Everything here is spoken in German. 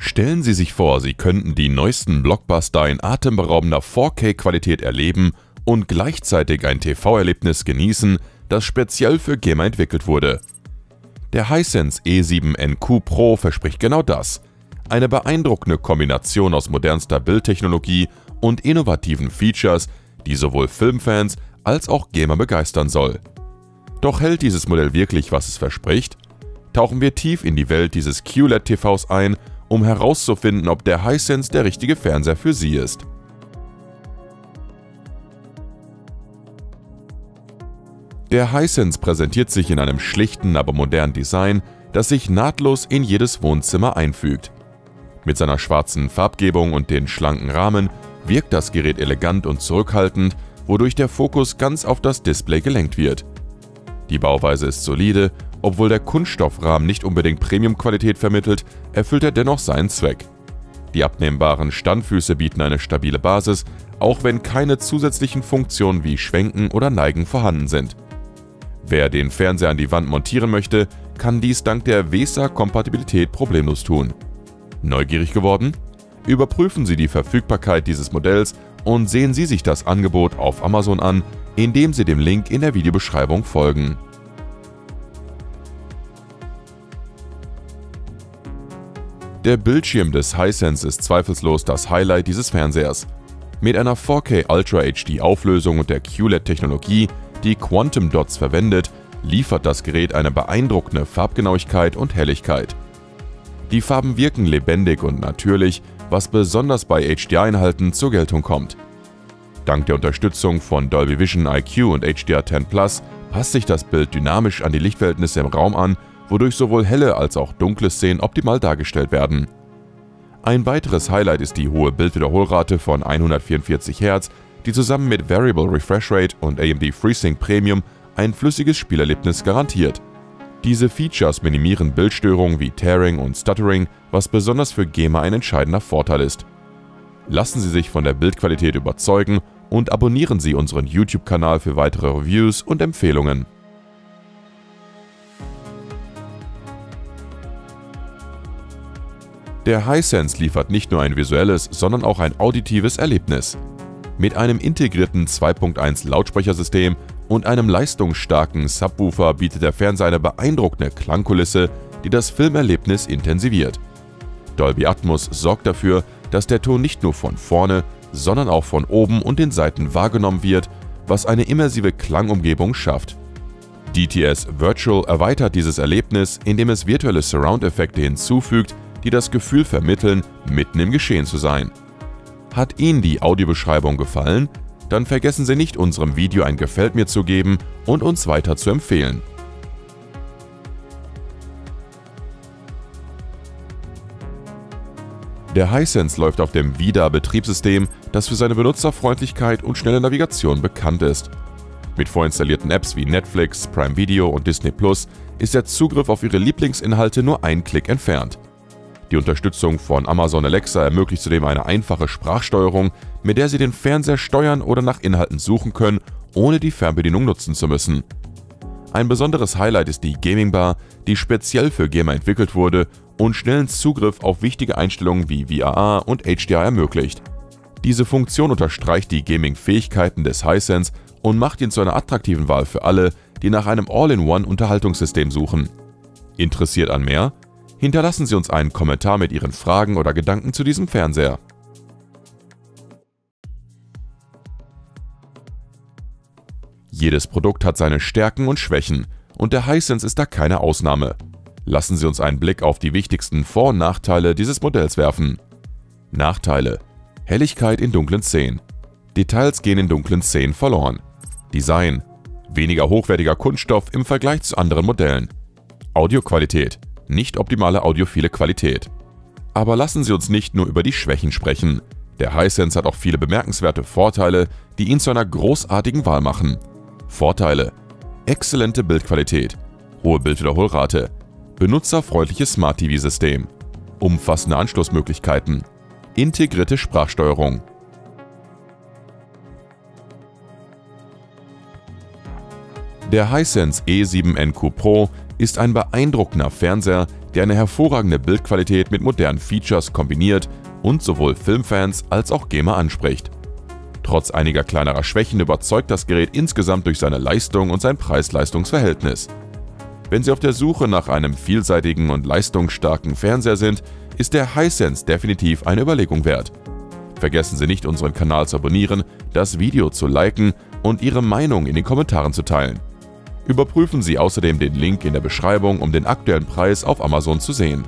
Stellen Sie sich vor, Sie könnten die neuesten Blockbuster in atemberaubender 4K-Qualität erleben und gleichzeitig ein TV-Erlebnis genießen, das speziell für Gamer entwickelt wurde. Der Hisense E7NQ Pro verspricht genau das. Eine beeindruckende Kombination aus modernster Bildtechnologie und innovativen Features, die sowohl Filmfans als auch Gamer begeistern soll. Doch hält dieses Modell wirklich, was es verspricht? Tauchen wir tief in die Welt dieses QLED-TVs ein, um herauszufinden, ob der Hisense der richtige Fernseher für Sie ist. Der Hisense präsentiert sich in einem schlichten, aber modernen Design, das sich nahtlos in jedes Wohnzimmer einfügt. Mit seiner schwarzen Farbgebung und den schlanken Rahmen wirkt das Gerät elegant und zurückhaltend, wodurch der Fokus ganz auf das Display gelenkt wird. Die Bauweise ist solide, obwohl der Kunststoffrahmen nicht unbedingt Premium-Qualität vermittelt, erfüllt er dennoch seinen Zweck. Die abnehmbaren Standfüße bieten eine stabile Basis, auch wenn keine zusätzlichen Funktionen wie Schwenken oder Neigen vorhanden sind. Wer den Fernseher an die Wand montieren möchte, kann dies dank der VESA-Kompatibilität problemlos tun. Neugierig geworden? Überprüfen Sie die Verfügbarkeit dieses Modells und sehen Sie sich das Angebot auf Amazon an, indem Sie dem Link in der Videobeschreibung folgen. Der Bildschirm des Hisense ist zweifellos das Highlight dieses Fernsehers. Mit einer 4K Ultra HD Auflösung und der QLED-Technologie, die Quantum Dots verwendet, liefert das Gerät eine beeindruckende Farbgenauigkeit und Helligkeit. Die Farben wirken lebendig und natürlich, was besonders bei HDR-Inhalten zur Geltung kommt. Dank der Unterstützung von Dolby Vision IQ und HDR10 Plus passt sich das Bild dynamisch an die Lichtverhältnisse im Raum an, wodurch sowohl helle als auch dunkle Szenen optimal dargestellt werden. Ein weiteres Highlight ist die hohe Bildwiederholrate von 144 Hz, die zusammen mit Variable Refresh Rate und AMD FreeSync Premium ein flüssiges Spielerlebnis garantiert. Diese Features minimieren Bildstörungen wie Tearing und Stuttering, was besonders für Gamer ein entscheidender Vorteil ist. Lassen Sie sich von der Bildqualität überzeugen und abonnieren Sie unseren YouTube-Kanal für weitere Reviews und Empfehlungen. Der Hisense liefert nicht nur ein visuelles, sondern auch ein auditives Erlebnis. Mit einem integrierten 2.1 Lautsprechersystem und einem leistungsstarken Subwoofer bietet der Fernseher eine beeindruckende Klangkulisse, die das Filmerlebnis intensiviert. Dolby Atmos sorgt dafür, dass der Ton nicht nur von vorne, sondern auch von oben und den Seiten wahrgenommen wird, was eine immersive Klangumgebung schafft. DTS Virtual erweitert dieses Erlebnis, indem es virtuelle Surround-Effekte hinzufügt, die das Gefühl vermitteln, mitten im Geschehen zu sein. Hat Ihnen die Audiobeschreibung gefallen? Dann vergessen Sie nicht, unserem Video ein Gefällt mir zu geben und uns weiter zu empfehlen. Der Hisense läuft auf dem Vida-Betriebssystem, das für seine Benutzerfreundlichkeit und schnelle Navigation bekannt ist. Mit vorinstallierten Apps wie Netflix, Prime Video und Disney Plus ist der Zugriff auf Ihre Lieblingsinhalte nur einen Klick entfernt. Die Unterstützung von Amazon Alexa ermöglicht zudem eine einfache Sprachsteuerung, mit der Sie den Fernseher steuern oder nach Inhalten suchen können, ohne die Fernbedienung nutzen zu müssen. Ein besonderes Highlight ist die Gaming Bar, die speziell für Gamer entwickelt wurde und schnellen Zugriff auf wichtige Einstellungen wie VRR und HDR ermöglicht. Diese Funktion unterstreicht die Gaming-Fähigkeiten des Hisense und macht ihn zu einer attraktiven Wahl für alle, die nach einem All-in-One-Unterhaltungssystem suchen. Interessiert an mehr? Hinterlassen Sie uns einen Kommentar mit Ihren Fragen oder Gedanken zu diesem Fernseher. Jedes Produkt hat seine Stärken und Schwächen und der Hisense ist da keine Ausnahme. Lassen Sie uns einen Blick auf die wichtigsten Vor- und Nachteile dieses Modells werfen. Nachteile: Helligkeit in dunklen Szenen. Details gehen in dunklen Szenen verloren. Design: weniger hochwertiger Kunststoff im Vergleich zu anderen Modellen. Audioqualität: nicht optimale audiophile Qualität. Aber lassen Sie uns nicht nur über die Schwächen sprechen. Der Hisense hat auch viele bemerkenswerte Vorteile, die ihn zu einer großartigen Wahl machen. Vorteile: exzellente Bildqualität, hohe Bildwiederholrate, benutzerfreundliches Smart-TV-System, umfassende Anschlussmöglichkeiten, integrierte Sprachsteuerung. Der Hisense E7NQ Pro ist ein beeindruckender Fernseher, der eine hervorragende Bildqualität mit modernen Features kombiniert und sowohl Filmfans als auch Gamer anspricht. Trotz einiger kleinerer Schwächen überzeugt das Gerät insgesamt durch seine Leistung und sein Preis-Leistungs-Verhältnis. Wenn Sie auf der Suche nach einem vielseitigen und leistungsstarken Fernseher sind, ist der Hisense definitiv eine Überlegung wert. Vergessen Sie nicht, unseren Kanal zu abonnieren, das Video zu liken und Ihre Meinung in den Kommentaren zu teilen. Überprüfen Sie außerdem den Link in der Beschreibung, um den aktuellen Preis auf Amazon zu sehen.